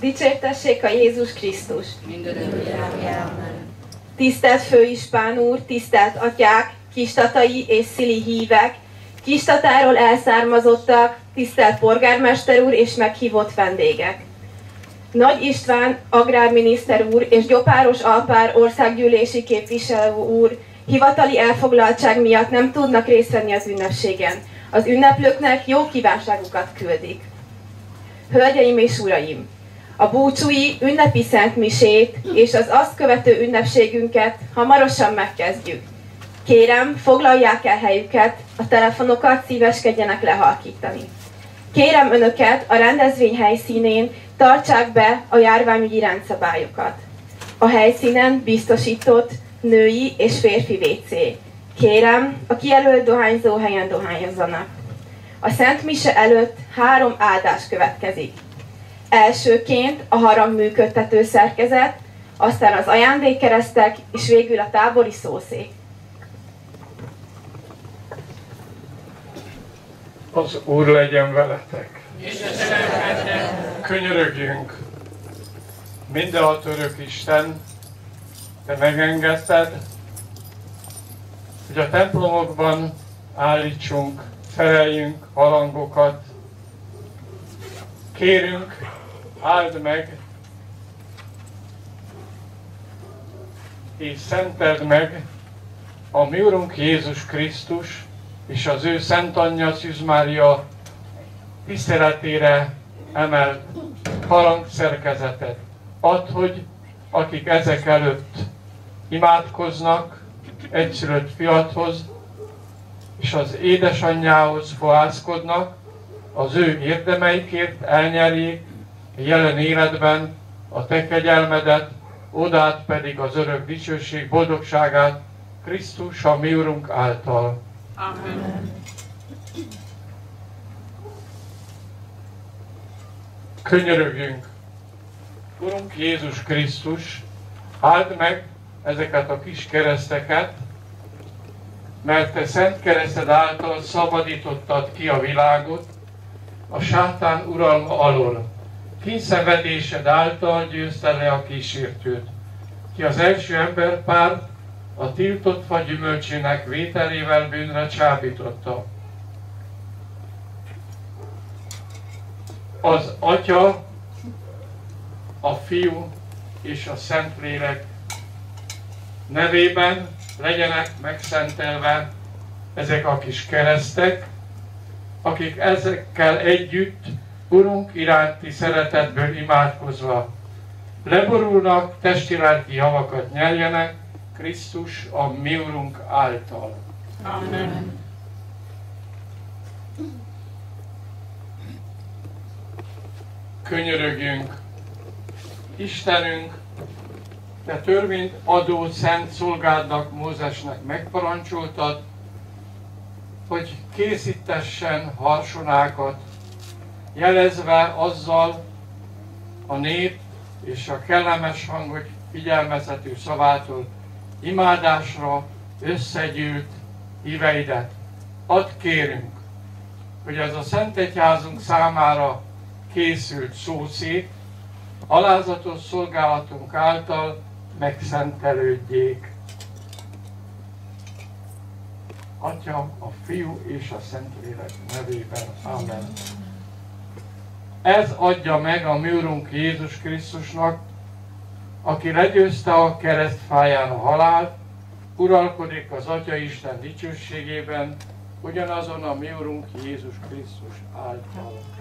Dicsértessék a Jézus Krisztus! Tisztelt Főispán úr, tisztelt atyák, kistatai és szili hívek, kistatáról elszármazottak, tisztelt polgármester úr és meghívott vendégek! Nagy István agrárminiszter úr és Gyopáros Alpár országgyűlési képviselő úr hivatali elfoglaltság miatt nem tudnak részt venni az ünnepségen. Az ünneplőknek jó kívánságukat küldik. Hölgyeim és uraim! A búcsúi ünnepi szentmisét és az azt követő ünnepségünket hamarosan megkezdjük. Kérem, foglalják el helyüket, a telefonokat szíveskedjenek lehalkítani. Kérem önöket, a rendezvény helyszínén tartsák be a járványügyi rendszabályokat. A helyszínen biztosított női és férfi WC. Kérem, a kijelölt dohányzó helyen dohányozzanak. A szentmise előtt 3 áldás következik. Elsőként a harang működtető szerkezet, aztán az ajándékkeresztek, és végül a tábori szószék. Az Úr legyen veletek! És könyörögjünk! Mindenható örök Isten, te megengedted, hogy a templomokban állítsunk, feleljünk harangokat. Kérünk, áld meg, és szenteld meg a mi Urunk Jézus Krisztus és az ő Szent Anyja, Szűz Mária tiszteletére emelt harangszerkezetet. Add, hogy akik ezek előtt imádkoznak, egyszülött fiathoz és az édesanyjához fohászkodnak, az ő érdemeikért elnyerjék jelen életben a te kegyelmedet, odát pedig az örök dicsőség boldogságát Krisztus a mi Urunk által. Amen. Könyörögjünk! Urunk Jézus Krisztus, áld meg ezeket a kis kereszteket, mert te szent kereszted által szabadítottad ki a világot, a sátán uralma alól. Kínszenvedésed által győzte le a kísértőt, ki az első emberpár a tiltott fa gyümölcsének vételével bűnre csábította. Az Atya, a Fiú és a Szentlélek nevében legyenek megszentelve ezek a kis keresztek, akik ezekkel együtt Urunk iránti szeretetből imádkozva leborulnak, testiránti javakat nyerjenek Krisztus a mi Urunk által. Amen. Könyörögjünk, Istenünk, te törvényt adó szent szolgádnak, Mózesnek megparancsoltad, hogy készítessen harsonákat, jelezve azzal a nép és a kellemes hangok figyelmeztető szavától imádásra összegyűlt híveidet. Add kérünk, hogy ez a Szent Egyházunk számára készült szószék alázatos szolgálatunk által megszentelődjék. Atya, a Fiú és a Szentlélek nevében. Amen. Ez adja meg a mi Urunk Jézus Krisztusnak, aki legyőzte a keresztfáján a halált, uralkodik az Atya Isten dicsőségében, ugyanazon a mi Urunk Jézus Krisztus által.